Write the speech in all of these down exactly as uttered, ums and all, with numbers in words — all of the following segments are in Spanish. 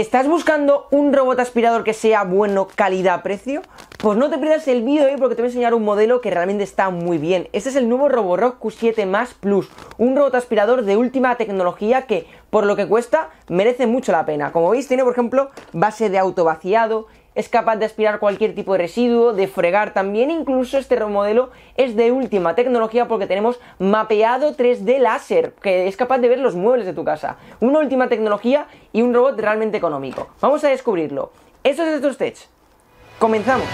¿Estás buscando un robot aspirador que sea bueno calidad-precio? Pues no te pierdas el vídeo hoy porque te voy a enseñar un modelo que realmente está muy bien. Este es el nuevo Roborock Q siete Max Plus, un robot aspirador de última tecnología que, por lo que cuesta, merece mucho la pena. Como veis, tiene, por ejemplo, base de autovaciado, es capaz de aspirar cualquier tipo de residuo, de fregar también. Incluso este modelo es de última tecnología porque tenemos mapeado tres D láser, que es capaz de ver los muebles de tu casa. Una última tecnología y un robot realmente económico. Vamos a descubrirlo. Eso es StratosTech. Comenzamos.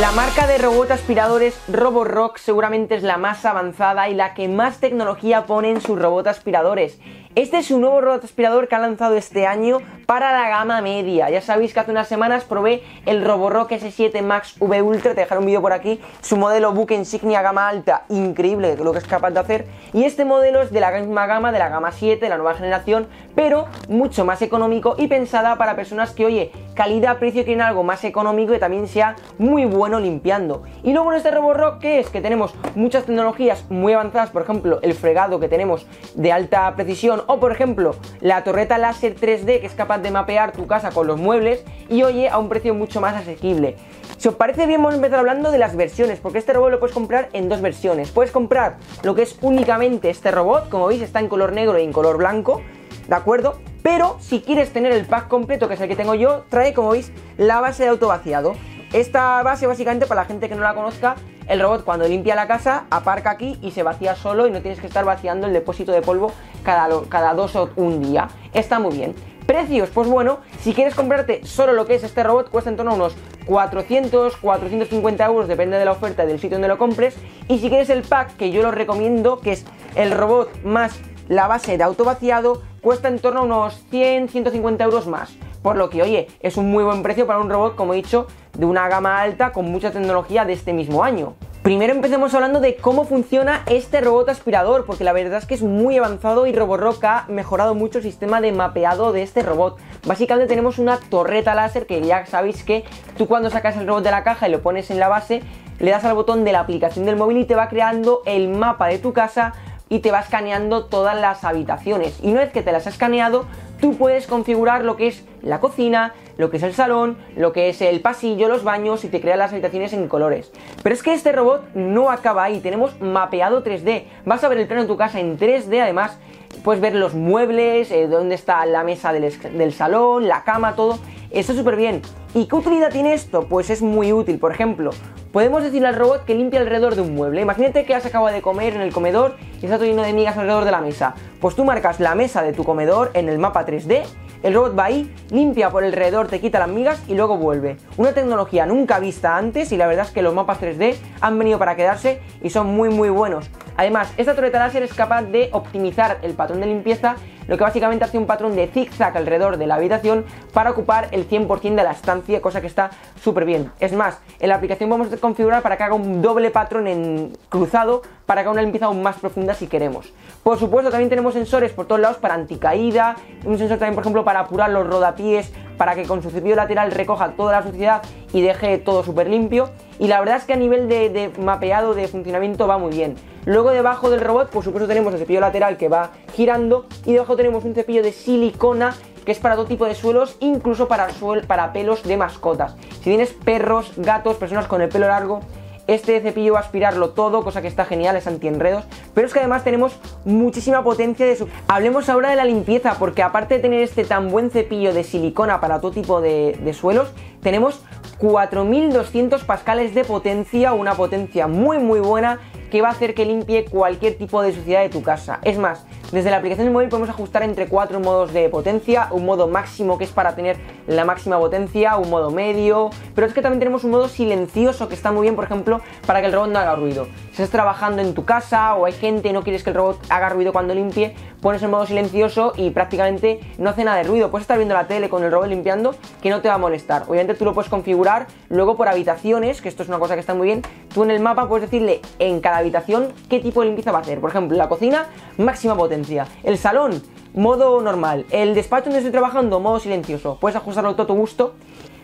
La marca de robot aspiradores Roborock seguramente es la más avanzada y la que más tecnología pone en sus robot aspiradores. Este es un nuevo robot aspirador que ha lanzado este año para la gama media. Ya sabéis que hace unas semanas probé el Roborock S siete Max V Ultra, te dejaré un vídeo por aquí, su modelo buque insignia gama alta, increíble lo que es capaz de hacer. Y este modelo es de la misma gama, de la gama siete, de la nueva generación, pero mucho más económico y pensada para personas que, oye, calidad-precio quieren algo más económico y también sea muy bueno. Bueno, limpiando. Y luego en este Roborock, ¿qué es? Que tenemos muchas tecnologías muy avanzadas, por ejemplo el fregado que tenemos de alta precisión, o por ejemplo la torreta láser tres D que es capaz de mapear tu casa con los muebles, y oye, a un precio mucho más asequible. Si os parece bien, vamos a empezar hablando de las versiones, porque este robot lo puedes comprar en dos versiones. Puedes comprar lo que es únicamente este robot, como veis está en color negro y en color blanco, ¿de acuerdo? Pero si quieres tener el pack completo, que es el que tengo yo, trae, como veis, la base de autovaciado. Esta base, básicamente, para la gente que no la conozca, el robot cuando limpia la casa aparca aquí y se vacía solo y no tienes que estar vaciando el depósito de polvo cada, cada dos o un día. Está muy bien. Precios, pues bueno, si quieres comprarte solo lo que es este robot, cuesta en torno a unos cuatrocientos, cuatrocientos cincuenta euros, depende de la oferta y del sitio donde lo compres. Y si quieres el pack, que yo lo recomiendo, que es el robot más la base de autovaciado, cuesta en torno a unos cien, ciento cincuenta euros más. Por lo que, oye, es un muy buen precio para un robot, como he dicho, de una gama alta con mucha tecnología de este mismo año. Primero empecemos hablando de cómo funciona este robot aspirador, porque la verdad es que es muy avanzado y Roborock ha mejorado mucho el sistema de mapeado de este robot. Básicamente tenemos una torreta láser que ya sabéis que tú cuando sacas el robot de la caja y lo pones en la base, le das al botón de la aplicación del móvil y te va creando el mapa de tu casa y te va escaneando todas las habitaciones. Y una vez que te las ha escaneado, tú puedes configurar lo que es la cocina, lo que es el salón, lo que es el pasillo, los baños, y te crea las habitaciones en colores. Pero es que este robot no acaba ahí, tenemos mapeado tres D. Vas a ver el plano de tu casa en tres D, además puedes ver los muebles, eh, dónde está la mesa del, del salón, la cama, todo. Está súper bien. ¿Y qué utilidad tiene esto? Pues es muy útil. Por ejemplo, podemos decirle al robot que limpie alrededor de un mueble. Imagínate que has acabado de comer en el comedor y está todo lleno de migas alrededor de la mesa. Pues tú marcas la mesa de tu comedor en el mapa tres D, el robot va ahí, limpia por alrededor, te quita las migas y luego vuelve. Una tecnología nunca vista antes, y la verdad es que los mapas tres D han venido para quedarse y son muy muy buenos. Además, esta torreta láser es capaz de optimizar el patrón de limpieza, lo que básicamente hace un patrón de zigzag alrededor de la habitación para ocupar el cien por ciento de la estancia, cosa que está súper bien. Es más, en la aplicación vamos a configurar para que haga un doble patrón en cruzado, para que haga una limpieza aún más profunda si queremos. Por supuesto, también tenemos sensores por todos lados para anticaída, un sensor también, por ejemplo, para apurar los rodapiés, para que con su cepillo lateral recoja toda la suciedad y deje todo súper limpio. Y la verdad es que a nivel de, de mapeado, de funcionamiento, va muy bien. Luego debajo del robot, por supuesto, tenemos el cepillo lateral que va girando, y debajo tenemos un cepillo de silicona que es para todo tipo de suelos, incluso para, suel, para pelos de mascotas. Si tienes perros, gatos, personas con el pelo largo, este cepillo va a aspirarlo todo, cosa que está genial, es antienredos. Pero es que además tenemos muchísima potencia de su... Hablemos ahora de la limpieza, porque aparte de tener este tan buen cepillo de silicona para todo tipo de, de suelos, tenemos cuatro mil doscientos pascales de potencia, una potencia muy muy buena que va a hacer que limpie cualquier tipo de suciedad de tu casa. Es más, desde la aplicación del móvil podemos ajustar entre cuatro modos de potencia, un modo máximo que es para tener la máxima potencia, un modo medio, pero es que también tenemos un modo silencioso que está muy bien, por ejemplo, para que el robot no haga ruido. Si estás trabajando en tu casa o hay gente y no quieres que el robot haga ruido cuando limpie, pones el modo silencioso y prácticamente no hace nada de ruido. Puedes estar viendo la tele con el robot limpiando, que no te va a molestar. Obviamente tú lo puedes configurar luego por habitaciones, que esto es una cosa que está muy bien. Tú en el mapa puedes decirle en cada habitación qué tipo de limpieza va a hacer. Por ejemplo, la cocina, máxima potencia; el salón, modo normal; el despacho donde estoy trabajando, modo silencioso. Puedes ajustarlo todo a tu gusto.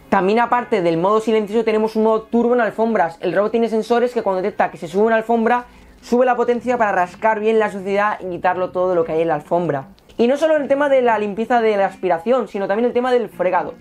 También, aparte del modo silencioso, tenemos un modo turbo en alfombras. El robot tiene sensores que cuando detecta que se sube una alfombra, sube la potencia para rascar bien la suciedad y quitarlo todo lo que hay en la alfombra. Y no solo el tema de la limpieza de la aspiración, sino también el tema del fregado.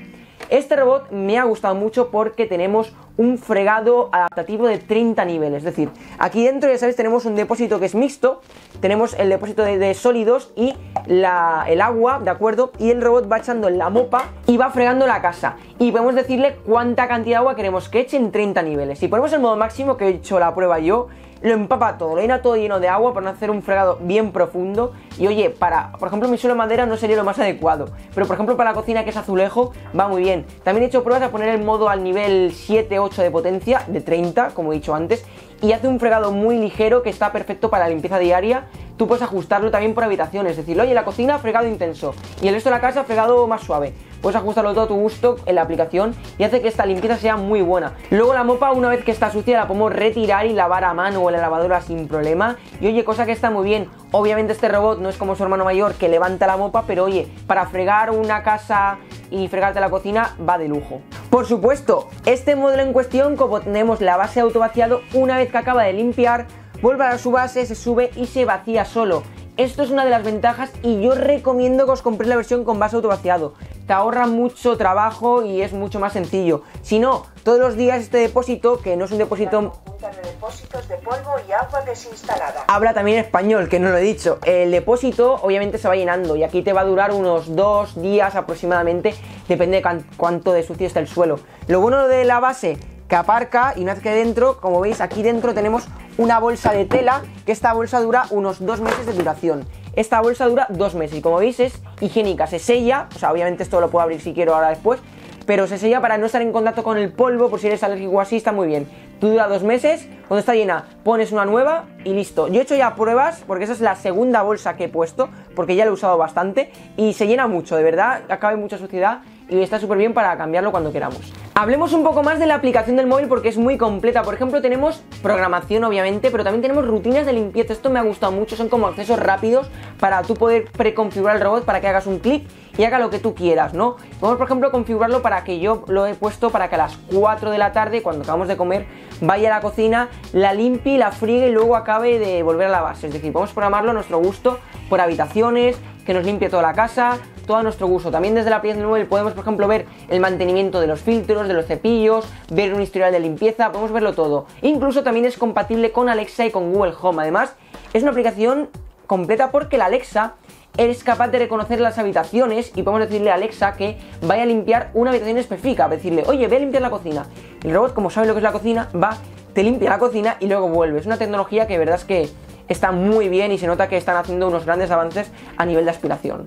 Este robot me ha gustado mucho porque tenemos un fregado adaptativo de treinta niveles. Es decir, aquí dentro, ya sabéis, tenemos un depósito que es mixto, tenemos el depósito de, de sólidos y la, el agua, ¿de acuerdo? Y el robot va echando en la mopa y va fregando la casa. Y podemos decirle cuánta cantidad de agua queremos que eche en treinta niveles. Si ponemos el modo máximo, que he hecho la prueba yo, lo empapa todo, lo llena todo lleno de agua para no hacer un fregado bien profundo. Y oye, para, por ejemplo, mi suelo de madera no sería lo más adecuado, pero por ejemplo para la cocina, que es azulejo, va muy bien. También he hecho pruebas a poner el modo al nivel siete ocho de potencia, de treinta, como he dicho antes, y hace un fregado muy ligero que está perfecto para la limpieza diaria. Tú puedes ajustarlo también por habitaciones, es decir, oye, la cocina, fregado intenso, y el resto de la casa, fregado más suave. Puedes ajustarlo todo a tu gusto en la aplicación y hace que esta limpieza sea muy buena. Luego la mopa, una vez que está sucia, la podemos retirar y lavar a mano o en la lavadora sin problema. Y oye, cosa que está muy bien. Obviamente este robot no es como su hermano mayor, que levanta la mopa, pero oye, para fregar una casa y fregarte la cocina va de lujo. Por supuesto, este modelo en cuestión, como tenemos la base de autovaciado, una vez que acaba de limpiar, vuelve a su base, se sube y se vacía solo. Esto es una de las ventajas y yo recomiendo que os compréis la versión con base autovaciado. Te ahorra mucho trabajo y es mucho más sencillo. Si no, todos los días este depósito, que no es un depósito... de depósitos de polvo y agua desinstalada. Habla también español, que no lo he dicho. El depósito obviamente se va llenando y aquí te va a durar unos dos días aproximadamente, depende de cuánto de sucio está el suelo. Lo bueno de la base, que aparca, y una vez que dentro, como veis, aquí dentro tenemos una bolsa de tela, que esta bolsa dura unos dos meses de duración. Esta bolsa dura dos meses y como veis es higiénica, se sella, o sea, obviamente esto lo puedo abrir si quiero ahora después, pero se sella para no estar en contacto con el polvo, por si eres alérgico o así, está muy bien. Tú dura dos meses, cuando está llena pones una nueva y listo. Yo he hecho ya pruebas, porque esa es la segunda bolsa que he puesto, porque ya lo he usado bastante, y se llena mucho, de verdad, acaba en mucha suciedad y está súper bien para cambiarlo cuando queramos. Hablemos un poco más de la aplicación del móvil porque es muy completa. Por ejemplo, tenemos programación, obviamente, pero también tenemos rutinas de limpieza. Esto me ha gustado mucho, son como accesos rápidos para tú poder preconfigurar el robot para que hagas un clic y haga lo que tú quieras, ¿no? Vamos, por ejemplo, a configurarlo para que yo lo he puesto para que a las cuatro de la tarde, cuando acabamos de comer, vaya a la cocina, la limpie, la friegue y luego acabe de volver a la base. Es decir, podemos programarlo a nuestro gusto por habitaciones, que nos limpie toda la casa, todo a nuestro gusto. También desde la aplicación del móvil podemos, por ejemplo, ver el mantenimiento de los filtros, de los cepillos, ver un historial de limpieza, podemos verlo todo. Incluso también es compatible con Alexa y con Google Home. Además, es una aplicación completa porque la Alexa es capaz de reconocer las habitaciones y podemos decirle a Alexa que vaya a limpiar una habitación específica, decirle, oye, ve a limpiar la cocina. El robot, como sabe lo que es la cocina, va, te limpia la cocina y luego vuelve. Es una tecnología que de verdad es que está muy bien y se nota que están haciendo unos grandes avances a nivel de aspiración.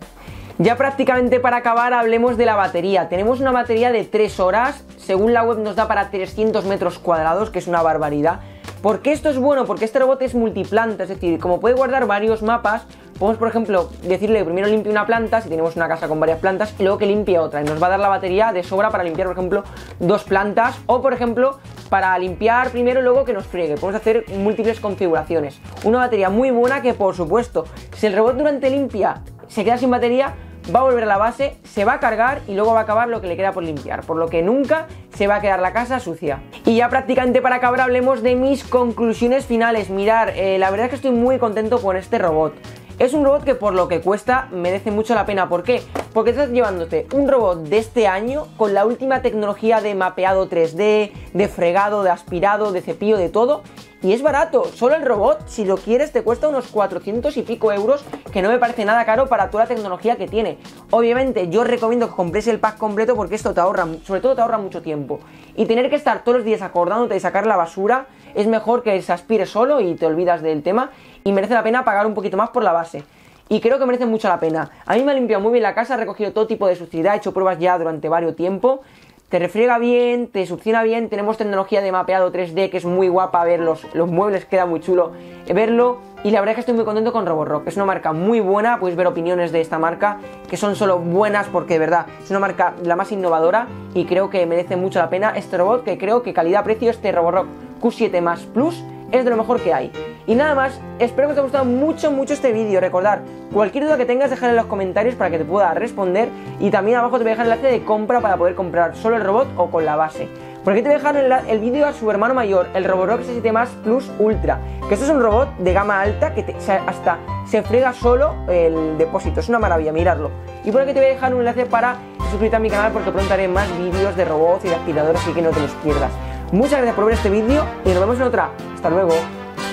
Ya prácticamente para acabar, hablemos de la batería. Tenemos una batería de tres horas, según la web nos da para trescientos metros cuadrados, que es una barbaridad. ¿Por qué esto es bueno? Porque este robot es multiplanta, es decir, como puede guardar varios mapas, podemos, por ejemplo, decirle que primero limpie una planta, si tenemos una casa con varias plantas, y luego que limpie otra, y nos va a dar la batería de sobra para limpiar, por ejemplo, dos plantas, o por ejemplo, para limpiar primero y luego que nos friegue. Podemos hacer múltiples configuraciones. Una batería muy buena que, por supuesto, si el robot durante limpia se queda sin batería, va a volver a la base, se va a cargar y luego va a acabar lo que le queda por limpiar, por lo que nunca se va a quedar la casa sucia. Y ya prácticamente para acabar, hablemos de mis conclusiones finales. Mirar, eh, la verdad es que estoy muy contento con este robot. Es un robot que por lo que cuesta merece mucho la pena. ¿Por qué? Porque estás llevándote un robot de este año con la última tecnología de mapeado tres D, de fregado, de aspirado, de cepillo, de todo. Y es barato, solo el robot, si lo quieres, te cuesta unos cuatrocientos y pico euros, que no me parece nada caro para toda la tecnología que tiene. Obviamente yo recomiendo que compres el pack completo porque esto te ahorra, sobre todo te ahorra mucho tiempo. Y tener que estar todos los días acordándote de sacar la basura, es mejor que se aspire solo y te olvidas del tema. Y merece la pena pagar un poquito más por la base. Y creo que merece mucho la pena. A mí me ha limpiado muy bien la casa, ha recogido todo tipo de suciedad, he hecho pruebas ya durante varios tiempo. Te refriega bien, te succiona bien, tenemos tecnología de mapeado tres D que es muy guapa, ver los, los muebles, queda muy chulo verlo. Y la verdad es que estoy muy contento con Roborock, es una marca muy buena, podéis ver opiniones de esta marca que son solo buenas porque de verdad es una marca la más innovadora y creo que merece mucho la pena este robot, que creo que calidad-precio este Roborock Q siete Max Plus es de lo mejor que hay. Y nada más, espero que os haya gustado mucho mucho este vídeo. Recordad, cualquier duda que tengas, dejadla en los comentarios para que te pueda responder. Y también abajo te voy a dejar el enlace de compra para poder comprar solo el robot o con la base. Por aquí te voy a dejar el, el vídeo a su hermano mayor, el Roborock S siete Max Plus Ultra, que esto es un robot de gama alta que te, o sea, hasta se frega solo el depósito, es una maravilla, miradlo. Y por aquí te voy a dejar un enlace para suscribirte a mi canal, porque pronto haré más vídeos de robots y de aspiradores, así que no te los pierdas. Muchas gracias por ver este vídeo y nos vemos en otra. Hasta luego.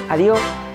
Adiós.